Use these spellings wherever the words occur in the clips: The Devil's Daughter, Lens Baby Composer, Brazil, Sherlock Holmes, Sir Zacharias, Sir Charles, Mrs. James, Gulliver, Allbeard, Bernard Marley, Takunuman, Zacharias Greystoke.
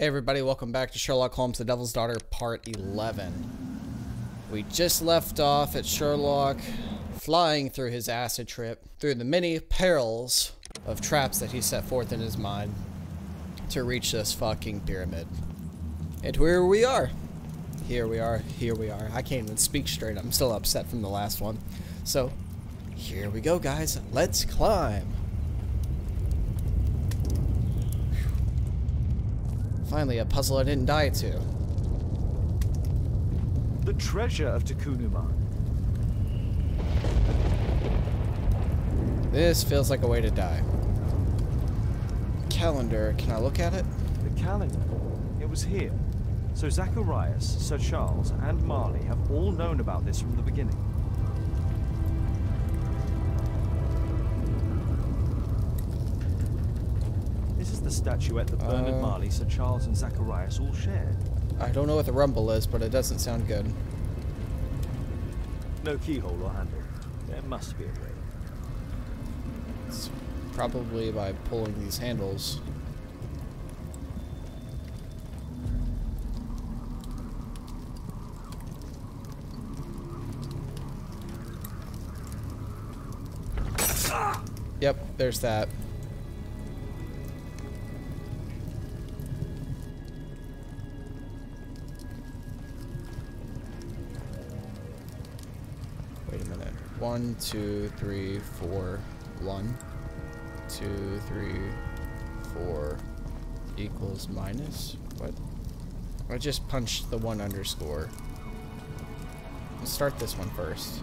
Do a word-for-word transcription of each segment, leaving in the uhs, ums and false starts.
Hey everybody, welcome back to Sherlock Holmes, The Devil's Daughter, Part eleven. We just left off at Sherlock flying through his acid trip, through the many perils of traps that he set forth in his mind to reach this fucking pyramid. And here we are. Here we are, here we are. I can't even speak straight, I'm still upset from the last one. So, here we go guys, let's climb. Finally, a puzzle I didn't die to. The treasure of Takunuman. This feels like a way to die. Calendar, can I look at it? The calendar, it was here. So Zacharias, Sir Charles, and Marley have all known about this from the beginning. Statuette that Bernard uh, Marley, Sir Charles, and Zacharias all shared. I don't know what the rumble is, but it doesn't sound good. No keyhole or handle. There must be a way. It's probably by pulling these handles. Ah! Yep, there's that. One, two, three, four. One, two, three, four equals minus. What? I just punched the one underscore. Let's start this one first.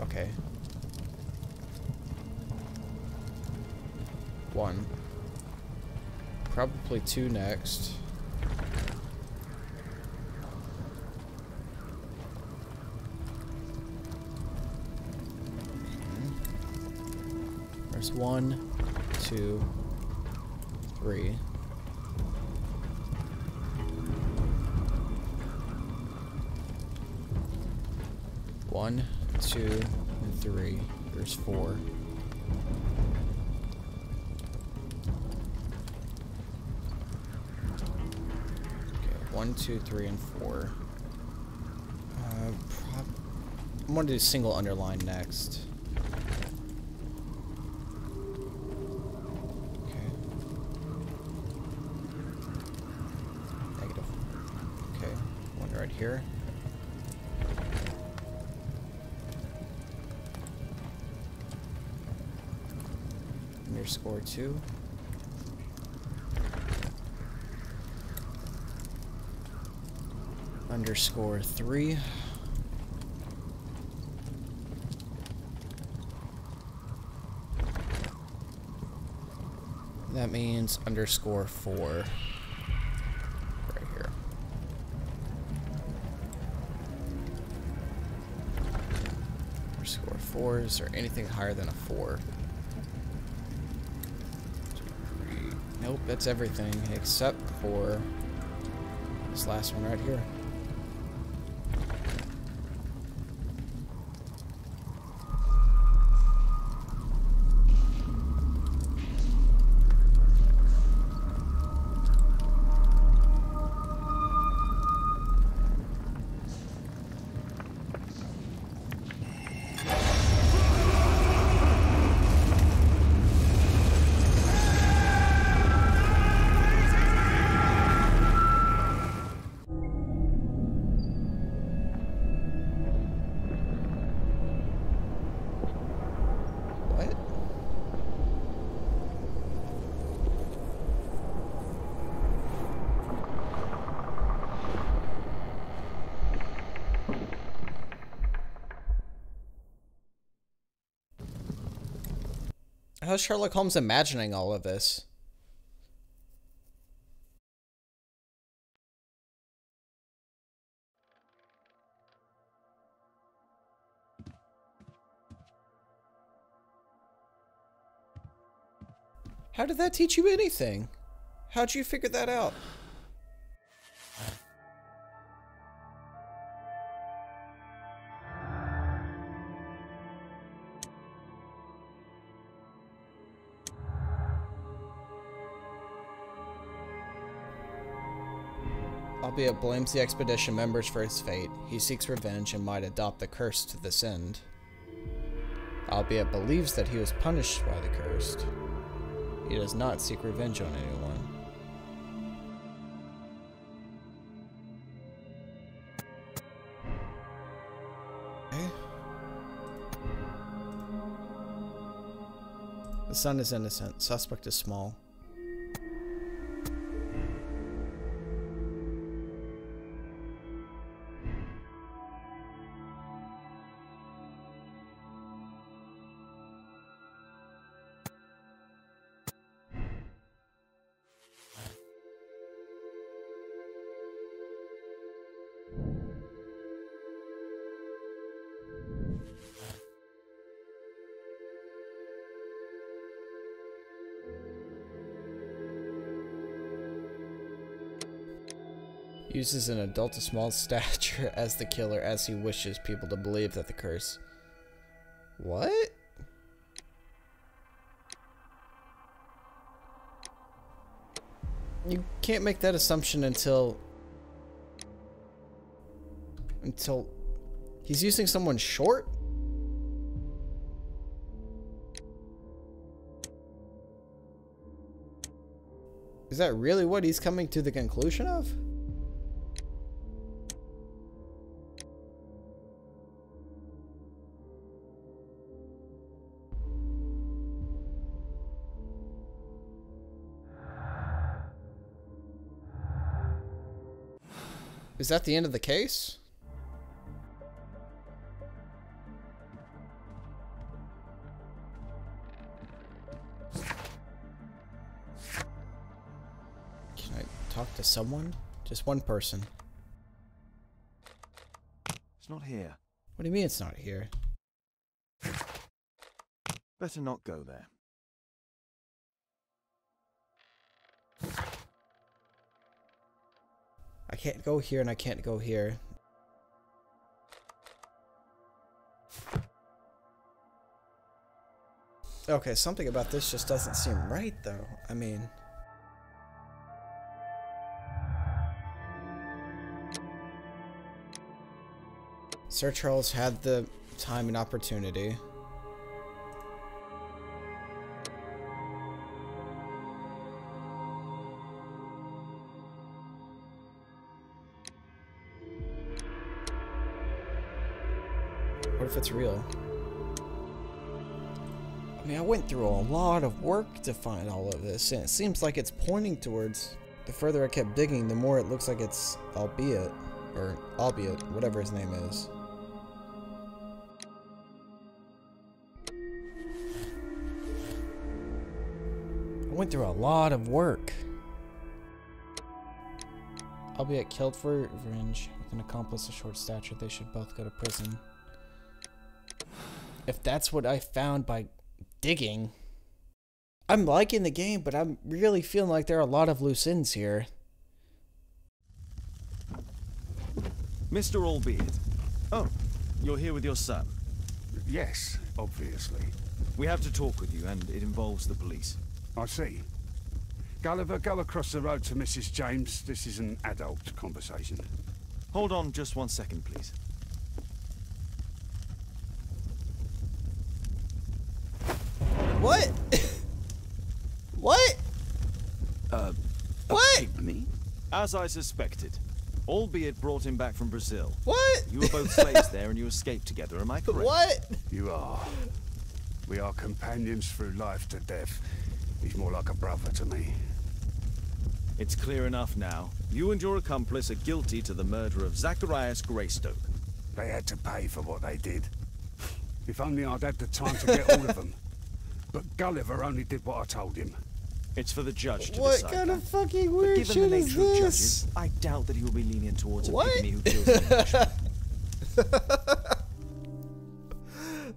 Okay. One. Probably two next. There's one, two, three. One, two, and three. There's four. Okay, one, two, three, and four. Uh, prob I'm gonna do single underline next. Here. Underscore two. Underscore three. That means underscore four. Four, is there anything higher than a four? Nope, that's everything except for this last one right here. How's Sherlock Holmes imagining all of this? How did that teach you anything? How'd you figure that out? albeit blames the expedition members for his fate, he seeks revenge and might adopt the curse to this end, albeit believes that he was punished by the cursed. He does not seek revenge on anyone. The son is innocent. Suspect is small. Uses an adult of small stature as the killer, as he wishes people to believe that the curse. What? You can't make that assumption until until he's using someone short? Is that really what he's coming to the conclusion of? Is that the end of the case? Can I talk to someone? Just one person. It's not here. What do you mean it's not here? Better not go there. I can't go here and I can't go here. Okay, something about this just doesn't seem right though. I mean... Sir Charles had the time and opportunity. If it's real. I mean, I went through a lot of work to find all of this, and it seems like it's pointing towards, the further I kept digging, the more it looks like it's albeit, or albeit, whatever his name is. I went through a lot of work. Albeit killed for revenge, with an accomplice of short stature, they should both go to prison. If that's what I found by digging, I'm liking the game, but I'm really feeling like there are a lot of loose ends here. Mister Allbeard. Oh, you're here with your son? Yes, obviously. We have to talk with you, and it involves the police. I see. Gulliver, go across the road to Missus James. This is an adult conversation. Hold on just one second, please. What? What? Uh, what? Me? As I suspected, albeit brought him back from Brazil. What? You were both slaves there and you escaped together, am I correct? What? You are. We are companions through life to death. He's more like a brother to me. It's clear enough now. You and your accomplice are guilty to the murder of Zacharias Greystoke. They had to pay for what they did. If only I'd had the time to get all of them. But Gulliver only did what I told him. It's for the judge to what decide. What kind of fucking weird shit is this? Given the nature of judges, I doubt that he will be lenient towards a pygmy who kills an Englishman.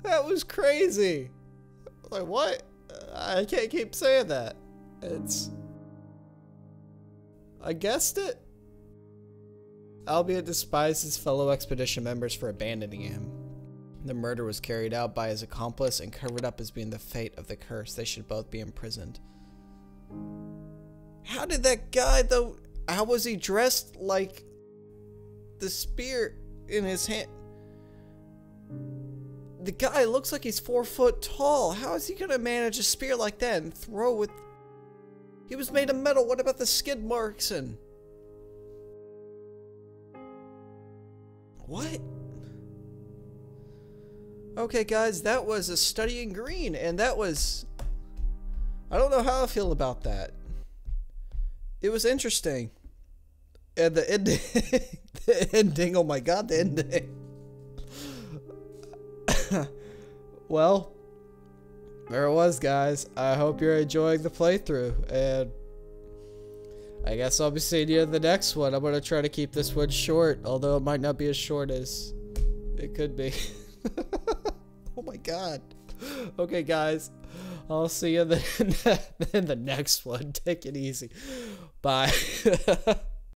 That was crazy. Like what? I can't keep saying that. It's. I guessed it. Albeit despised his fellow expedition members for abandoning him. The murder was carried out by his accomplice and covered up as being the fate of the curse. They should both be imprisoned. How did that guy, though? How was he dressed like the spear in his hand? The guy looks like he's four foot tall. How is he gonna manage a spear like that and throw with... He was made of metal. What about the skid marks and... What? Okay, guys, that was A Study in Green, and that was... I don't know how I feel about that. It was interesting. And the ending... the ending, oh my god, the ending. Well, there it was, guys. I hope you're enjoying the playthrough, and I guess I'll be seeing you in the next one. I'm going to try to keep this one short, although it might not be as short as it could be. Oh my god. Okay, guys. I'll see you in the, in the next one. Take it easy. Bye.